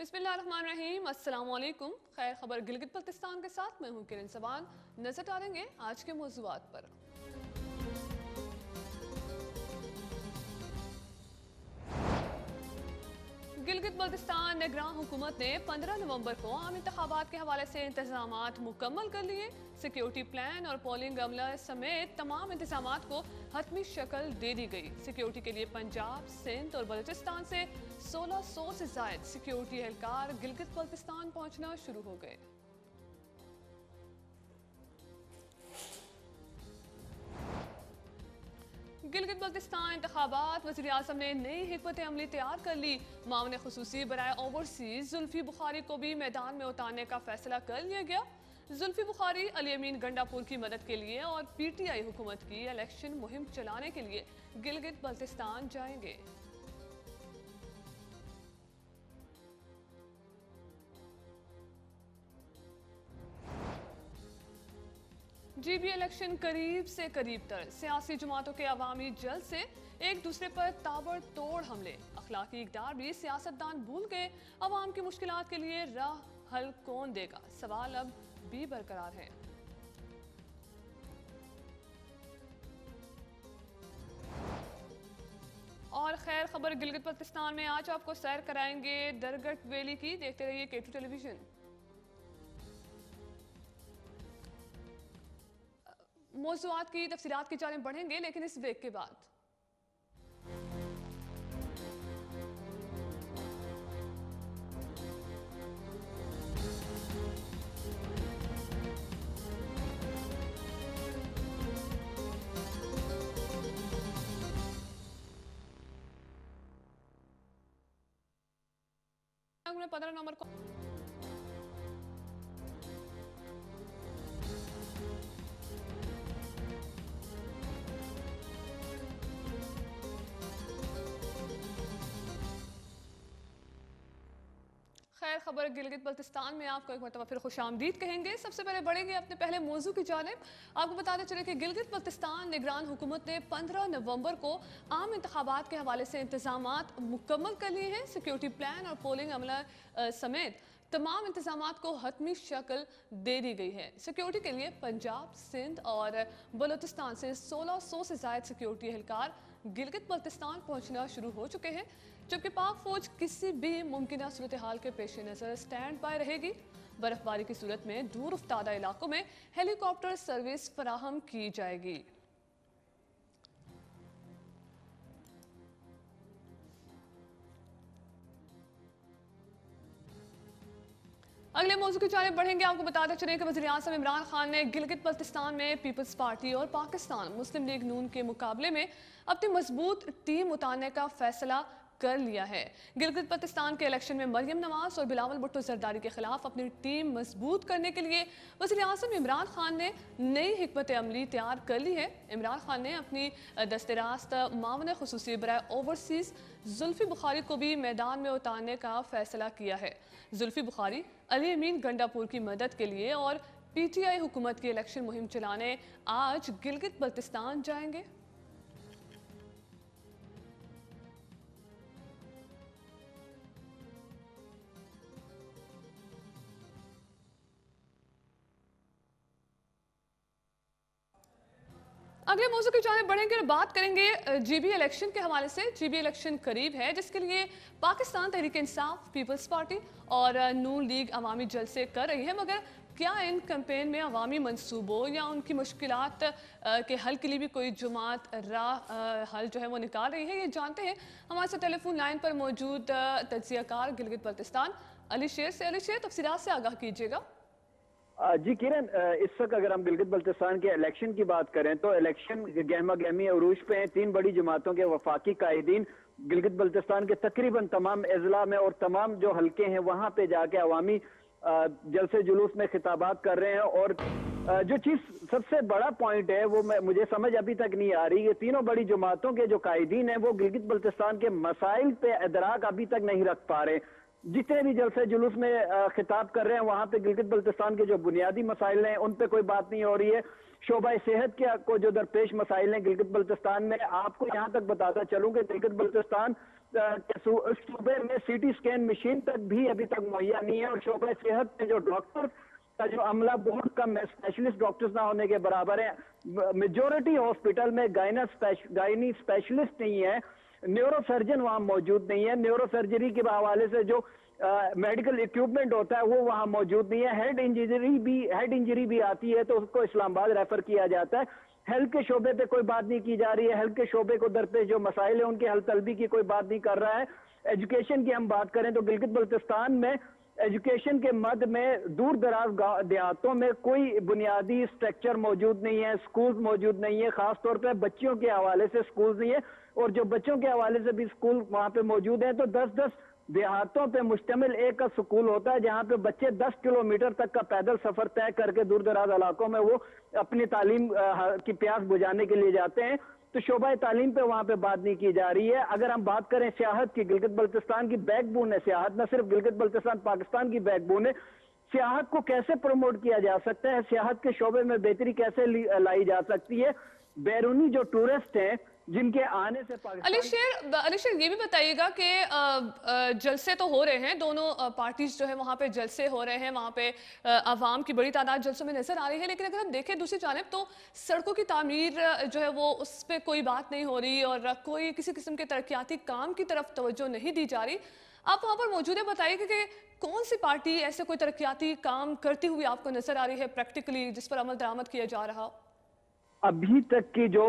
बिस्मिल्लाहिर्रहमानिर्रहीम। अस्सलामुअलैकुम। खैर खबर गिलगित बल्तिस्तान के साथ मैं हूँ किरण सवान। नजर डालेंगे आज के मौज़ूआत पर। गिलगित बल्तिस्तान निगरान हुकूमत ने 15 नवंबर को आम इंतखाबात के हवाले से इंतजाम मुकम्मल कर लिए। सिक्योरिटी प्लान और पोलिंग अमला समेत तमाम इंतजाम को हतमी शक्ल दे दी गई। सिक्योरिटी के लिए पंजाब, सिंध और बलूचिस्तान से 1600 से जायद सिक्योरिटी एहलकार गिलगित बल्तिस्तान पहुँचना शुरू हो गए। गिलगित बल्तिस्तान इंतखाबात वज़ीर आज़म ने नई हिकमत अमली तैयार कर ली। मामले खसूसी बराए ओवरसीज जुल्फी बुखारी को भी मैदान में उतारने का फैसला कर लिया गया। जुल्फी बुखारी अली अमीन गंडापुर की मदद के लिए और PTI हुकूमत की इलेक्शन मुहिम चलाने के लिए गिलगित बल्तिस्तान जाएंगे। GB इलेक्शन करीब से करीब तर। सियासी जमातों के अवामी जल्द से एक दूसरे पर ताबड़तोड़ हमले। अखलाकी इकदार भी सियासतदान भूल गए। अवाम की मुश्किलात के लिए राह हल कौन देगा, सवाल अब भी बरकरार है। और खैर खबर गिलगित बल्तिस्तान में आज आपको सैर कराएंगे दरगट वैली की। देखते रहिए K2 टेलीविजन। मौज़ूआत की तफसीलात की जानिब बढ़ेंगे, लेकिन इस ब्रेक के बाद। हमने 15 नंबर को खबर गिलगित बल्तिस्तान में आपको एक मरतबा फिर खुशामदीद कहेंगे। सबसे पहले बढ़ेंगे अपने पहले मौजू की जानिब। आपको बताते चले कि गिलगित बल्तिस्तान निगरान हुकूमत ने 15 नवंबर को आम इंतखाबात के हवाले से इंतजाम मुकम्मल कर लिए हैं। सिक्योरिटी प्लान और पोलिंग अमला समेत तमाम इंतजाम को हतमी शक्ल दे दी गई है। सिक्योरिटी के लिए पंजाब, सिंध और बलूचिस्तान से 1600 से ज़ायद सिक्योरिटी एहलकार गिलगित बल्तिस्तान पहुँचना शुरू हो चुके हैं, जबकि पाक फ़ौज किसी भी मुमकिन सूरत हाल के पेश नज़र स्टैंड बाय रहेगी। बर्फबारी की सूरत में दूर उफ्तादा इलाकों में हेलीकॉप्टर सर्विस फराहम की जाएगी। अगले मौजूद की जाने बढ़ेंगे। आपको बताते चले कि वज़ीर आज़म इमरान खान ने गिलगित बल्तिस्तान में पीपल्स पार्टी और पाकिस्तान मुस्लिम लीग नून के मुकाबले में अपनी मजबूत टीम उतारने का फैसला कर लिया है। गिलगित बल्तिस्तान के इलेक्शन में मरियम नवाज और बिलावल भुट्टो जरदारी के खिलाफ अपनी टीम मजबूत करने के लिए वज़ीर आज़म इमरान खान ने नई हिकमत अमली तैयार कर ली है। इमरान खान ने अपनी दस्तरास्त मावन खसूसी बराए ओवरसीज जुल्फी बुखारी को भी मैदान में उतारने का फैसला किया है। जुल्फी बुखारी अली अमीन गंडापुर की मदद के लिए और PTI हुकूमत की इलेक्शन मुहिम चलाने आज गिलगित बल्तिस्तान जाएंगे। अगले मौजूद की जाने बढ़ेंगे और बात करेंगे GB इलेक्शन के हवाले से। GB इलेक्शन करीब है, जिसके लिए पाकिस्तान तहरीक इंसाफ, पीपल्स पार्टी और नून लीग अवामी जलसे कर रही है। मगर क्या इन कैंपेन में अवामी मनसूबों या उनकी मुश्किलात के हल के लिए भी कोई जमात राह हल जो है वो निकाल रही है, ये जानते हैं। हमारे साथ टेलीफोन लाइन पर मौजूद तजियाकार गिलगित बल्तिस्तान अली शेर से। अली शेर, तफसीलात से आगाह कीजिएगा। जी किरण, इस वक्त अगर हम गिलगित बल्तिस्तान के इलेक्शन की बात करें तो इलेक्शन गहमा गहमी अरूज पे हैं। 3 बड़ी जमातों के वफाकी कायदीन गिलगित बल्तिस्तान के तकरीबन तमाम अजला में और तमाम जो हलके हैं वहाँ पे जाके अवामी जलसे जुलूस में खिताबात कर रहे हैं। और जो चीज़ सबसे बड़ा पॉइंट है वो मुझे समझ अभी तक नहीं आ रही, ये तीनों बड़ी जमातों के जो कायदीन हैं वो गिलगित बल्तिस्तान के मसाइल पे इदराक अभी तक नहीं रख पा रहे। जितने भी जलसे जुलूस में खिताब कर रहे हैं वहाँ पे गिलगित बल्तिस्तान के जो बुनियादी मसाइल हैं उन पे कोई बात नहीं हो रही है। शोबा सेहत के को जो दरपेश मसाइल हैं गिलगित बल्तिस्तान में, आपको यहाँ तक बताता चलूँ कि गिलगित बल्तिस्तान सूबे में सीटी स्कैन मशीन तक भी अभी तक मुहैया नहीं है, और शोबा सेहत में जो डॉक्टर का जो अमला बहुत कम है, स्पेशलिस्ट डॉक्टर्स ना होने के बराबर है। मेजोरिटी हॉस्पिटल में गायनी स्पेशलिस्ट नहीं है, न्यूरोसर्जन वहाँ मौजूद नहीं है, न्यूरोसर्जरी के हवाले से जो मेडिकल इक्विपमेंट होता है वो वहाँ मौजूद नहीं है। हेड इंजरी भी आती है तो उसको इस्लामाबाद रेफर किया जाता है। हेल्थ के शोबे पे कोई बात नहीं की जा रही है, हेल्थ के शोबे को दरपेश जो मसाइल है उनके हल तलबी की कोई बात नहीं कर रहा है। एजुकेशन की हम बात करें तो गिलगित बल्तिस्तान में एजुकेशन के मद में दूर दराज देहातों में कोई बुनियादी स्ट्रक्चर मौजूद नहीं है, स्कूल मौजूद नहीं है, खासतौर पर बच्चियों के हवाले से स्कूल नहीं है, और जो बच्चों के हवाले से भी स्कूल वहाँ पे मौजूद है। तो 10-10 देहातों पे मुश्तमिल एक स्कूल होता है जहाँ पे बच्चे 10 किलोमीटर तक का पैदल सफर तय करके दूर दराज इलाकों में वो अपनी तालीम की प्यास बुझाने के लिए जाते हैं। तो शोबा तालीम पे वहाँ पे बात नहीं की जा रही है। अगर हम बात करें सियाहत की, गिलगित बल्तिस्तान की बैकबोन है सियाहत, न सिर्फ गिलगित बल्तिस्तान पाकिस्तान की बैकबोन है। सियाहत को कैसे प्रमोट किया जा सकता है, सियाहत के शोबे में बेहतरी कैसे लाई जा सकती है, बैरूनी जो टूरिस्ट हैं जिनके आने से पाकिस्तान। अली शेर ये भी बताइएगा कि जलसे तो हो रहे हैं, दोनों पार्टीज जो है वहाँ पे जलसे हो रहे हैं, वहाँ पे आवाम की बड़ी तादाद जलसों में नजर आ रही है, लेकिन अगर हम देखें दूसरी जानब तो सड़कों की तामीर जो है वो उस पर कोई बात नहीं हो रही और कोई किसी किस्म के तरक्याती काम की तरफ तवज्जो नहीं दी जा रही। आप वहाँ पर मौजूद है, बताइए कि कौन सी पार्टी ऐसे कोई तरक्याती काम करती हुई आपको नजर आ रही है प्रैक्टिकली जिस पर अमल दरामद किया जा रहा हो? अभी तक की जो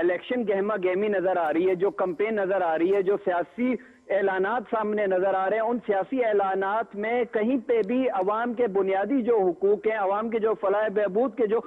इलेक्शन गहमा गहमी नजर आ रही है, जो कंपेन नजर आ रही है, जो सियासी ऐलानात सामने नजर आ रहे हैं, उन सियासी ऐलानात में कहीं पे भी अवाम के बुनियादी जो हुकूक हैं, अवाम के जो फलाह बहबूद के जो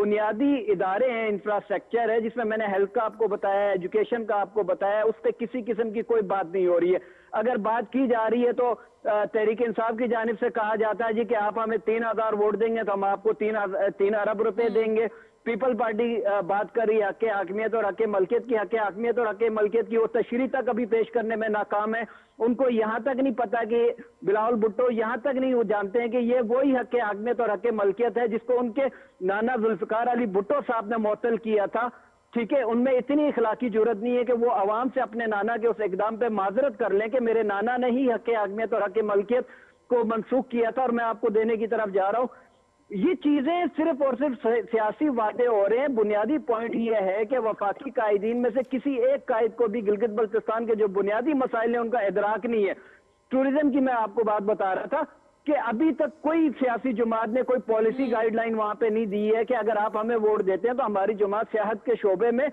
बुनियादी इदारे हैं, इंफ्रास्ट्रक्चर है, जिसमें मैंने हेल्थ का आपको बताया, एजुकेशन का आपको बताया, उस पर किसी किस्म की कोई बात नहीं हो रही है। अगर बात की जा रही है तो तहरीक इंसाफ की जानिब से कहा जाता है जी कि आप हमें 3000 वोट देंगे तो हम आपको 3 अरब रुपए देंगे। पीपल पार्टी बात कर रही है हक़ हाकिमियत और हक़ मलकियत की, हक़ हाकिमियत और हक़ मलकियत की वो तशरीह तक अभी पेश करने में नाकाम है। उनको यहाँ तक नहीं पता कि बिलावल भुट्टो यहाँ तक नहीं वो जानते हैं कि ये वही हक़ हाकिमियत और हक़ मलकियत है जिसको उनके नाना जुल्फिकार अली भुट्टो साहब ने मुअत्तल किया था। ठीक है, उनमें इतनी इखलाकी जरूरत नहीं है कि वो आवाम से अपने नाना के उस इकदाम पर माजरत कर लें कि मेरे नाना ने ही हक़ हाकिमियत और हक़ मलकियत को मनसूख किया था और मैं आपको देने की तरफ जा रहा हूँ। ये चीजें सिर्फ और सिर्फ सियासी वादे हो रहे हैं। बुनियादी पॉइंट ये है कि वफाकी कायदीन में से किसी एक कायद को भी गिलगित बल्तिस्तान के जो बुनियादी मसाइल हैं उनका इदराक नहीं है। टूरिज्म की मैं आपको बात बता रहा था कि अभी तक कोई सियासी जमात ने कोई पॉलिसी गाइडलाइन वहां पे नहीं दी है कि अगर आप हमें वोट देते हैं तो हमारी जमात सियाहत के शोबे में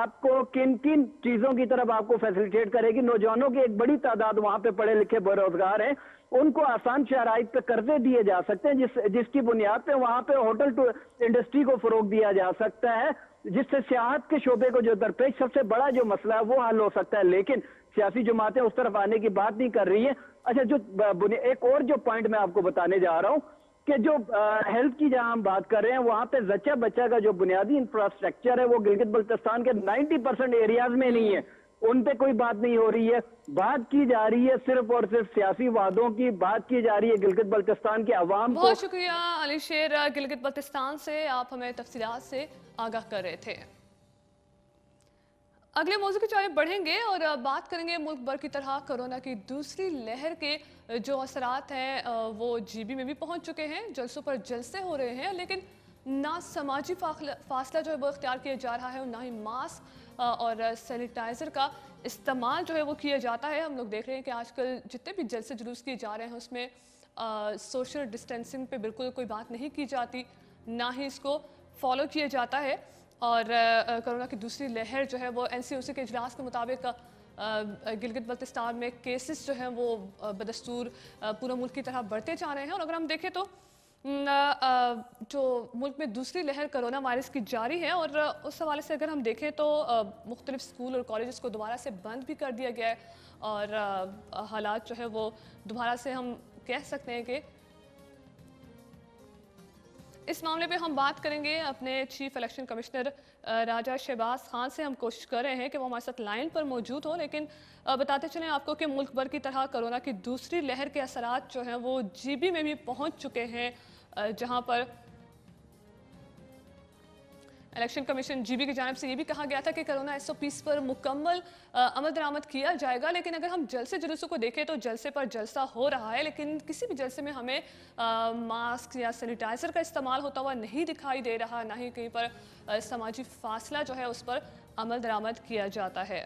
आपको किन किन चीजों की तरफ आपको फैसिलिटेट करेगी। नौजवानों की एक बड़ी तादाद वहां पे पढ़े लिखे बेरोजगार हैं, उनको आसान शराइत पे कर्जे दिए जा सकते हैं जिसकी बुनियाद पे वहां पे होटल इंडस्ट्री को फरोग दिया जा सकता है, जिससे सियाहत के शोबे को जो दरपेश सबसे बड़ा जो मसला है वो हल हो सकता है। लेकिन सियासी जमातें उस तरफ आने की बात नहीं कर रही है। अच्छा, जो एक और जो पॉइंट मैं आपको बताने जा रहा हूँ कि जो हेल्थ की जहाँ हम बात कर रहे हैं वहाँ पे जच्चा बच्चा का जो बुनियादी इंफ्रास्ट्रक्चर है वो गिलगित बल्तिस्तान के 90% एरियाज में नहीं है, उन पे कोई बात नहीं हो रही है। बात की जा रही है सिर्फ और सिर्फ सियासी वादों की, बात की जा रही है गिलगित बल्तिस्तान के अवाम को। बहुत शुक्रिया अली शेर, गिलगित बल्तिस्तान से आप हमें तफसीलात से आगाह कर रहे थे। अगले मौजू की जानिब बढ़ेंगे और बात करेंगे मुल्क भर की तरह कोरोना की दूसरी लहर के जो असरात हैं वो जीबी में भी पहुंच चुके हैं। जलसों पर जलसे हो रहे हैं लेकिन ना समाजी फासला जो है वो इख्तियार किया जा रहा है और ना ही मास्क और सैनिटाइज़र का इस्तेमाल जो है वो किया जाता है। हम लोग देख रहे हैं कि आजकल जितने भी जलसे जुलूस किए जा रहे हैं उसमें सोशल डिस्टेंसिंग पे बिल्कुल कोई बात नहीं की जाती, ना ही इसको फॉलो किया जाता है। और कोरोना की दूसरी लहर जो है वो NCOC के इजलास के मुताबिक गिलगित बल्तिस्तान में केसेस जो हैं वो बदस्तूर पूरा मुल्क की तरह बढ़ते जा रहे हैं। और अगर हम देखें तो जो मुल्क में दूसरी लहर कोरोना वायरस की जारी है और उस हवाले से अगर हम देखें तो मुख्तलिफ स्कूल और कॉलेज़ को दोबारा से बंद भी कर दिया गया है और हालात जो है वो दोबारा से हम कह सकते हैं कि इस मामले पे हम बात करेंगे अपने chief election commissioner Raja Shahbaz Khan से। हम कोशिश कर रहे हैं कि वो हमारे साथ लाइन पर मौजूद हो, लेकिन बताते चलें आपको कि मुल्क भर की तरह कोरोना की दूसरी लहर के असरात जो हैं वो जीबी में भी पहुंच चुके हैं, जहां पर इलेक्शन कमीशन जीबी की जानिब से ये भी कहा गया था कि कोरोना SOPs पर मुकम्मल अमल दरामद किया जाएगा। लेकिन अगर हम जलसे जुलूसों को देखें तो जलसे पर जलसा हो रहा है, लेकिन किसी भी जलसे में हमें मास्क या सैनिटाइज़र का इस्तेमाल होता हुआ नहीं दिखाई दे रहा, ना ही कहीं पर सामाजिक फासला जो है उस पर अमल दरामद किया जाता है।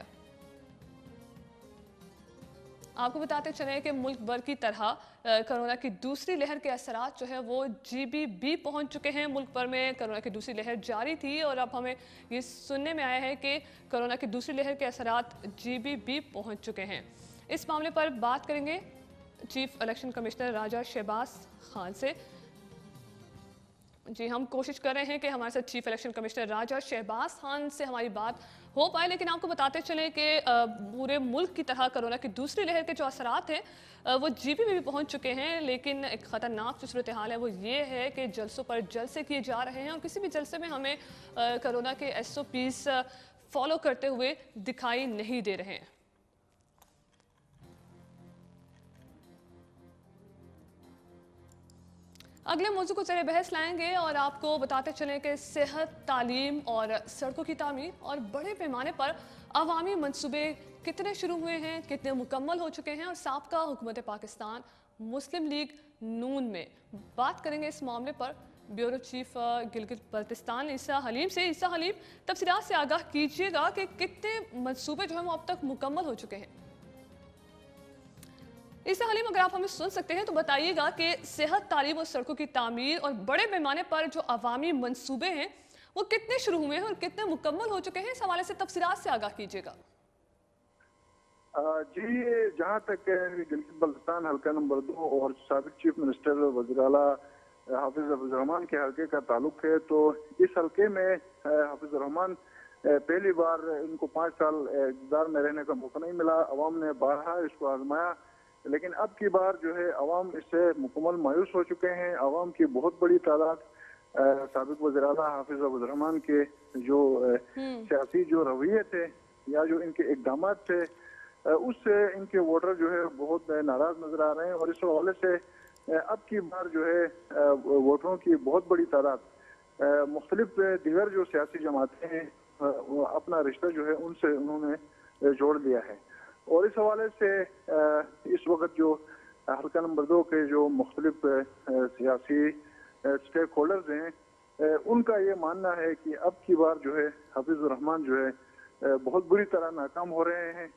आपको बताते चले कि मुल्क भर की तरह कोरोना की दूसरी लहर के असरात जो है वो GBB पहुंच चुके हैं। मुल्क भर में कोरोना की दूसरी लहर जारी थी और अब हमें ये सुनने में आया है कि कोरोना की दूसरी लहर के असरात GBB पहुंच चुके हैं। इस मामले पर बात करेंगे chief election commissioner Raja Shahbaz Khan से। जी, हम कोशिश कर रहे हैं कि हमारे साथ chief election commissioner Raja Shahbaz Khan से हमारी बात हो पाए। लेकिन आपको बताते चलें कि पूरे मुल्क की तरह कोरोना की दूसरी लहर के जो असरात हैं वो GBB में भी पहुंच चुके हैं। लेकिन एक ख़तरनाक जो सूरत हाल है वो ये है कि जलसों पर जलसे किए जा रहे हैं और किसी भी जलसे में हमें कोरोना के SOPs फॉलो करते हुए दिखाई नहीं दे रहे हैं। अगले मौजू को चले बहस लाएंगे और आपको बताते चलें कि सेहत, तालीम और सड़कों की तामीर और बड़े पैमाने पर अवामी मनसूबे कितने शुरू हुए हैं, कितने मुकम्मल हो चुके हैं और साबका हुकूमत पाकिस्तान मुस्लिम लीग नून में। बात करेंगे इस मामले पर ब्यूरो चीफ गिलगित बल्तिस्तान ईसा हलीम से। ईसा हलीम, तफसीलात से आगाह कीजिएगा कि कितने मनसूबे जो हैं वो अब तक मुकम्मल हो चुके हैं। ईसा हलीम, अगर आप हमें सुन सकते हैं तो बताइएगा कि सेहत, तालीम और सड़कों की तामीर और बड़े पैमाने पर जो अवामी मनसूबे हैं वो कितने शुरू हुए हैं और कितने मुकम्मल हो चुके हैं। इस हवाले से तफसीरात से आगाह कीजिएगा। जी, जहाँ तक गिलगित बल्तिस्तान हल्का नंबर 2 और साबिक चीफ मिनिस्टर वज़ीर आला हाफिज अब्दुल रहमान के हल्के का ताल्लुक है तो इस हल्के में हाफिज अब्दुल रहमान पहली बार उनको 5 साल इक़्तिदार में रहने का मौका नहीं मिला। अवाम ने बारहा इसको आजमाया, लेकिन अब की बार जो है अवाम इससे मुकम्मल मायूस हो चुके हैं। अवाम की बहुत बड़ी तादाद साबिक वज़ीर-ए-आला हाफिज अब्दुल रहमान के जो सियासी जो रवैये थे या जो इनके इकदाम थे उससे इनके वोटर जो है बहुत नाराज नजर आ रहे हैं और इस हवाले से अब की बार जो है वोटरों की बहुत बड़ी तादाद मुख्तलिफ दीगर जो सियासी जमातें हैं अपना रिश्ता जो है उनसे उन्होंने जोड़ लिया है। और इस हवाले से इस वक्त जो हल्का नंबर 2 के जो मुख्तलिफ सियासी स्टेक होल्डर्स हैं उनका ये मानना है कि अब की बार जो है हाफिजुर रहमान जो है बहुत बुरी तरह नाकाम हो रहे हैं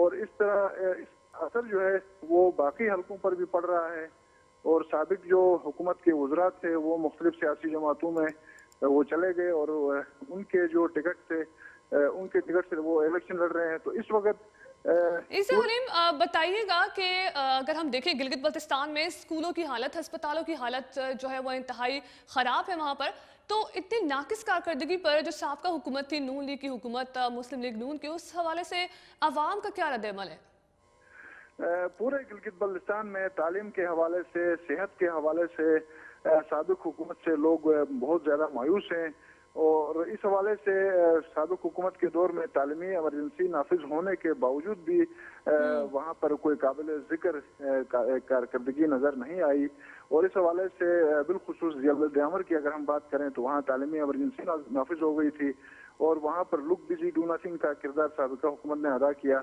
और इस तरह इस असर जो है वो बाकी हल्कों पर भी पड़ रहा है। और साबिक जो हुकूमत के वज़रा थे वो मुख्तलिफ सियासी जमातों में वो चले गए और उनके जो टिकट थे उनके टिकट से वो इलेक्शन लड़ रहे हैं। तो इस वक्त इसे हलीम बताइएगा कि अगर हम देखें गिलगित बल्तिस्तान में स्कूलों की हालत, हस्पतालों की हालत जो है वो इंतहाई ख़राब है वहाँ पर, तो इतनी नाकिस कारकर्दगी पर जो साबका हुकूमत थी, नून लीग की हुकूमत, मुस्लिम लीग नून की, उस हवाले से आवाम का क्या रद्द अमल है? पूरे गिलगित बल्तिस्तान में तालीम के हवाले से, सेहत के हवाले से साबिक हुकूमत से लोग बहुत ज़्यादा मायूस हैं और इस हवाले से साबिक हुकूमत के दौर में तालीमी एमरजेंसी नाफिज होने के बावजूद भी वहाँ पर कोई काबिल जिक्र कारकर्दगी नज़र नहीं आई। और इस हवाले से बिलखुसूस ज़ियाउल क़यामर की अगर हम बात करें तो वहाँ तालीमी एमरजेंसी नाफिज हो गई थी और वहाँ पर लुक बिजी डू नथिंग का किरदार साबिका हुकूमत ने अदा किया।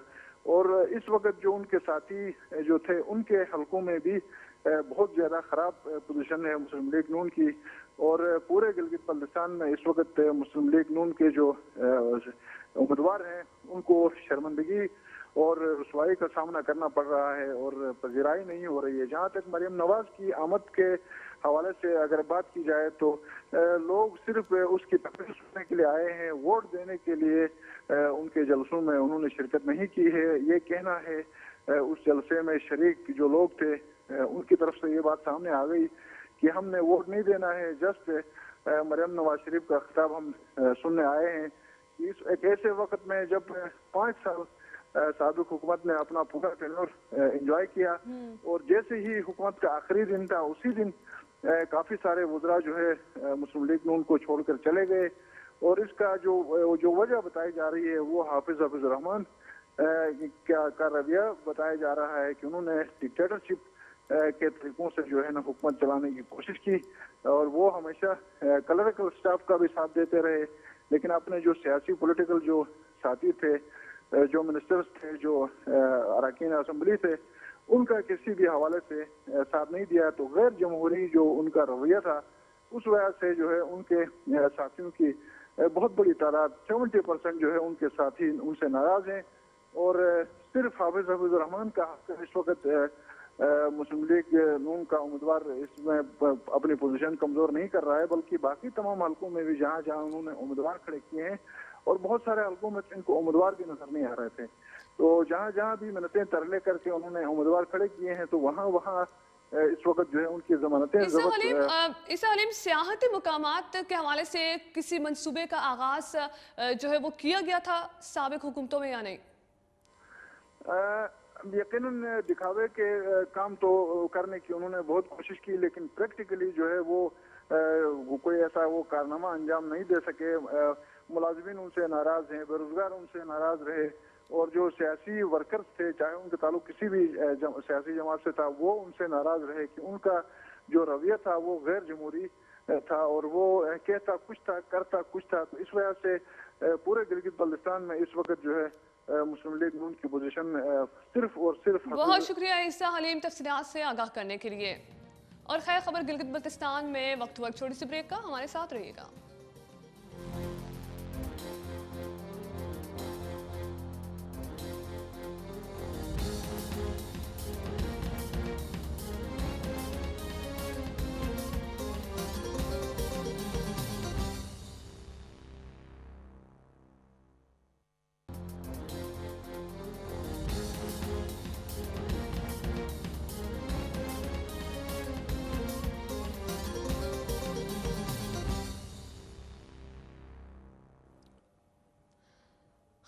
और इस वक्त जो उनके साथी जो थे उनके हलकों में भी बहुत ज़्यादा ख़राब पोजीशन है मुस्लिम लीग नून की। और पूरे गिलगित बल्तिस्तान में इस वक्त मुस्लिम लीग नून के जो उम्मीदवार हैं उनको शर्मिंदगी और रुसवाई का सामना करना पड़ रहा है और पजीराई नहीं हो रही है। जहाँ तक मरियम नवाज की आमद के हवाले से अगर बात की जाए तो लोग सिर्फ उसकी तकरीर सुनने के लिए आए हैं, वोट देने के लिए उनके जलसों में उन्होंने शिरकत नहीं की है। ये कहना है उस जलसे में शरीक जो लोग थे उनकी तरफ से ये बात सामने आ गई कि हमने वोट नहीं देना है। जस्ट मरियम नवाज शरीफ का खिताब हम सुनने आए हैं कि इस एक ऐसे वक्त में जब 5 साल साबिक हुकूमत ने अपना पूरा टेन्योर एंजॉय किया और जैसे ही हुकूमत का आखिरी दिन था उसी दिन काफी सारे वज़रा जो है मुस्लिम लीग नून को छोड़कर चले गए। और इसका जो वजह बताई जा रही है वो हाफिज रहमान का रवैया बताया जा रहा है कि उन्होंने डिक्टेटरशिप के तरीकों से जो है ना हुकूमत चलाने की कोशिश की और वो हमेशा क्लरिकल स्टाफ का भी साथ देते रहे। लेकिन अपने जो सियासी पॉलिटिकल जो साथी थे, जो मिनिस्टर्स थे, जो अरकान असम्बली थे, उनका किसी भी हवाले से साथ नहीं दिया, तो गैर जमहूरी जो उनका रवैया था उस वजह से जो है उनके साथियों की बहुत बड़ी तादाद 70% जो है उनके साथी उनसे नाराज हैं। और सिर्फ हाफिज अब्दुल रहमान का इस वक्त मुस्लिम लीग नून का उम्मीदवार इसमें अपनी पोजीशन कमजोर नहीं कर रहा है, बल्कि बाकी तमाम हलकों में भी जहाँ जहाँ उन्होंने उम्मीदवार खड़े किए हैं और बहुत सारे हलकों में इनको उम्मीदवार भी नजर नहीं आ रहे थे, तो जहाँ जहाँ भी मिन्नतें तरले करके उन्होंने उम्मीदवार खड़े किए हैं तो वहाँ वहाँ इस वक्त जो है उनकी जमानतें। ईसा हलीम, सियाहती मुकामात के हवाले से किसी मंसूबे का आगाज जो है वो किया गया था साबिक हुकूमतों में या नहीं? यकीनन दिखावे के काम तो करने की उन्होंने बहुत कोशिश की, लेकिन प्रैक्टिकली जो है वो कोई ऐसा वो कारनामा अंजाम नहीं दे सके। मुलाजमीन उनसे नाराज हैं, बेरोजगार उनसे नाराज रहे, और जो सियासी वर्कर्स थे चाहे उनके ताल्लुक किसी भी सियासी जमात से था वो उनसे नाराज रहे कि उनका जो रवैया था वो गैर जमहूरी था और वो कहता कुछ था करता कुछ था। तो इस वजह से पूरे गिलगित बल्तिस्तान में इस वक्त जो है मुस्लिम लीग नून की पोजीशन सिर्फ और सिर्फ। बहुत शुक्रिया ईसा हलीम तफसीलात से आगाह करने के लिए। और खैर खबर गिलगित बल्तिस्तान में वक्त वक्त छोटी सी ब्रेक का, हमारे साथ रहिएगा।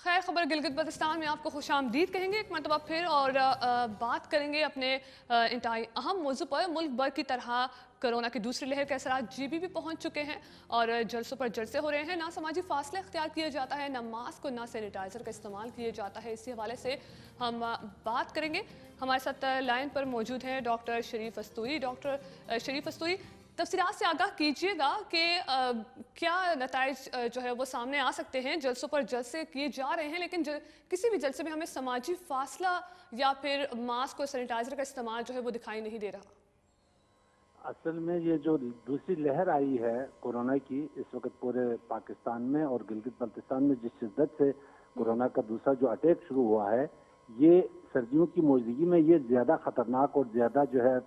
खैर खबर गिलगित बल्तिस्तान में आपको खुश आमदीद कहेंगे एक मरतबा फिर, और बात करेंगे अपने इंतहाई अहम मौजू पर। मुल्क भर की तरह कोरोना की दूसरी लहर के असरा जीबी भी पहुंच चुके हैं और जलसों पर जलसे हो रहे हैं। ना समाजी फासले अख्तियार किया जाता है, ना मास्क और ना सैनिटाइज़र का इस्तेमाल किया जाता है। इसी हवाले से हम बात करेंगे। हमारे साथ लाइन पर मौजूद हैं डॉक्टर शरीफ अस्तुई। डॉक्टर शरीफ अस्तुई, तफसीलात से आगाह कीजिएगा कि क्या नताइज जो है वो सामने आ सकते हैं। जलसों पर जलसे किए जा रहे हैं, लेकिन किसी भी जलसे में हमें समाजी फासला या फिर मास्क और सैनिटाइजर का इस्तेमाल जो है वो दिखाई नहीं दे रहा। असल में ये जो दूसरी लहर आई है कोरोना की इस वक्त पूरे पाकिस्तान में और गिलगित बल्तिस्तान में जिस शिद्दत से कोरोना का दूसरा जो अटैक शुरू हुआ है, ये सर्दियों की मौजूदगी में ये ज़्यादा ख़तरनाक और ज़्यादा जो है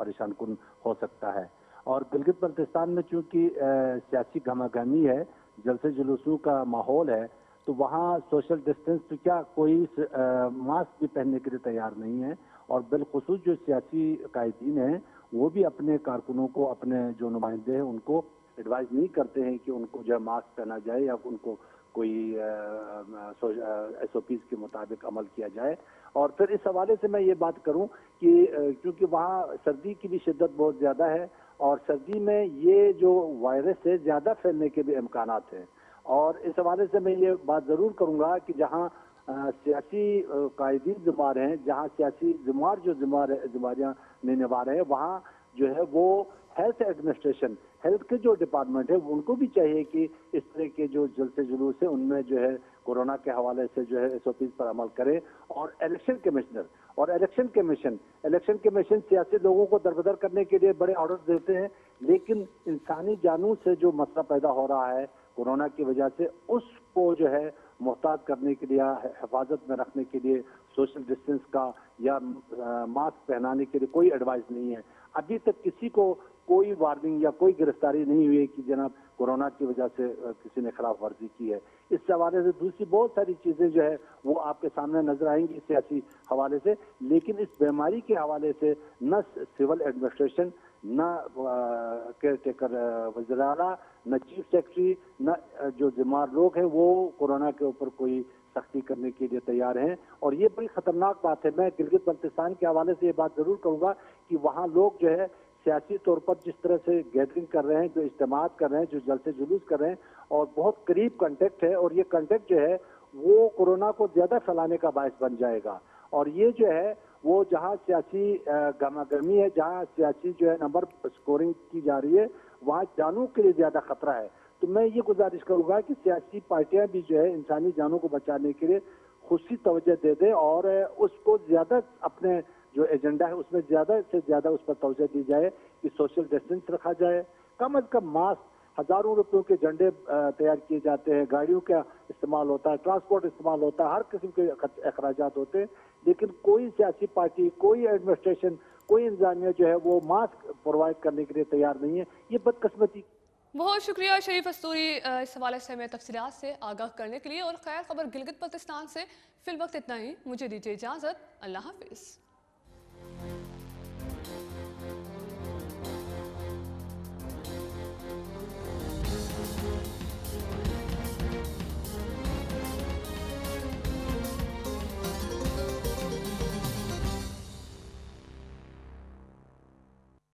परेशान कुन हो सकता है। और गिलगित बल्तिस्तान में चूँकि सियासी घमाघमी है, जलसे जुलूसों का माहौल है, तो वहाँ सोशल डिस्टेंस तो क्या कोई मास्क भी पहनने के लिए तैयार नहीं है। और बिलखुसूस जो सियासी कायदीन हैं वो भी अपने कारकुनों को, अपने जो नुमाइंदे हैं उनको एडवाइज़ नहीं करते हैं कि उनको जो मास्क पहना जाए या उनको कोई SOPs के मुताबिक अमल किया जाए। और फिर इस हवाले से मैं ये बात करूँ कि चूँकि वहाँ सर्दी की भी शिद्दत बहुत ज़्यादा है और सर्दी में ये जो वायरस है ज़्यादा फैलने के भी इम्कानात हैं। और इस हवाले से मैं ये बात ज़रूर करूँगा कि जहाँ सियासी कायदी बीमार हैं, जहाँ सियासी बीमार जो बीमारियाँ निवार हैं, वहाँ जो है वो हेल्थ एडमिनिस्ट्रेशन, हेल्थ के जो डिपार्टमेंट है उनको भी चाहिए कि इस तरह के जो जलसे जुलूस है उनमें जो है कोरोना के हवाले से जो है SOPs पर अमल करें। और इलेक्शन कमिश्नर और इलेक्शन कमीशन सियासी लोगों को दरबदर करने के लिए बड़े ऑर्डर्स देते हैं, लेकिन इंसानी जानों से जो मसला पैदा हो रहा है कोरोना की वजह से उसको जो है मुहताज करने के लिए, हिफाजत में रखने के लिए सोशल डिस्टेंस का या मास्क पहनाने के लिए कोई एडवाइस नहीं है। अभी तक किसी को कोई वार्निंग या कोई गिरफ्तारी नहीं हुई कि जनाब कोरोना की वजह से किसी ने खिलाफ वर्जी की है। इस हवाले से दूसरी बहुत सारी चीज़ें जो है वो आपके सामने नजर आएंगी सियासी हवाले से, लेकिन इस बीमारी के हवाले से न सिविल एडमिनिस्ट्रेशन, न केयर टेकर वज़ीर-ए-आला, न चीफ सेक्रेटरी, न जो जिम्मेदार लोग हैं वो कोरोना के ऊपर कोई सख्ती करने के लिए तैयार हैं। और ये बड़ी ख़तरनाक बात है। मैं गिलगित बल्तिस्तान के हवाले से ये बात ज़रूर कहूँगा कि वहाँ लोग जो है सियासी तौर पर जिस तरह से गैदरिंग कर रहे हैं, जो इज्तिमात कर रहे हैं, जो जलसे जुलूस कर रहे हैं, और बहुत करीब कांटेक्ट है, और ये कांटेक्ट जो है वो कोरोना को ज़्यादा फैलाने का बायस बन जाएगा। और ये जो है वो जहाँ सियासी गमागर्मी है, जहाँ सियासी जो है नंबर स्कोरिंग की जा रही है, वहाँ जानों के लिए ज़्यादा खतरा है। तो मैं ये गुजारिश करूँगा कि सियासी पार्टियां भी जो है इंसानी जानों को बचाने के लिए खुशी तवज्जो दे दें और उसको ज़्यादा अपने जो एजेंडा है उसमें ज़्यादा से ज़्यादा उस पर तवज्जो दी जाए कि सोशल डिस्टेंस रखा जाए, कम अज़ कम मास्क, हज़ारों रुपयों के झंडे तैयार किए जाते हैं, गाड़ियों का इस्तेमाल होता है, ट्रांसपोर्ट इस्तेमाल होता है, हर किस्म के अखराजात होते हैं, लेकिन कोई सियासी पार्टी, कोई एडमिनिस्ट्रेशन, कोई इंतजामिया जो है वो मास्क प्रोवाइड करने के लिए तैयार नहीं है। ये बदकिस्मती। बहुत शुक्रिया शरीफ अस्तुई इस हवाले से हमें तफसीलात से आगाह करने के लिए। और खैर खबर गिलगित बल्तिस्तान से फिलवक्त इतना ही, मुझे दीजिए इजाज़त, अल्लाह हाफिज़।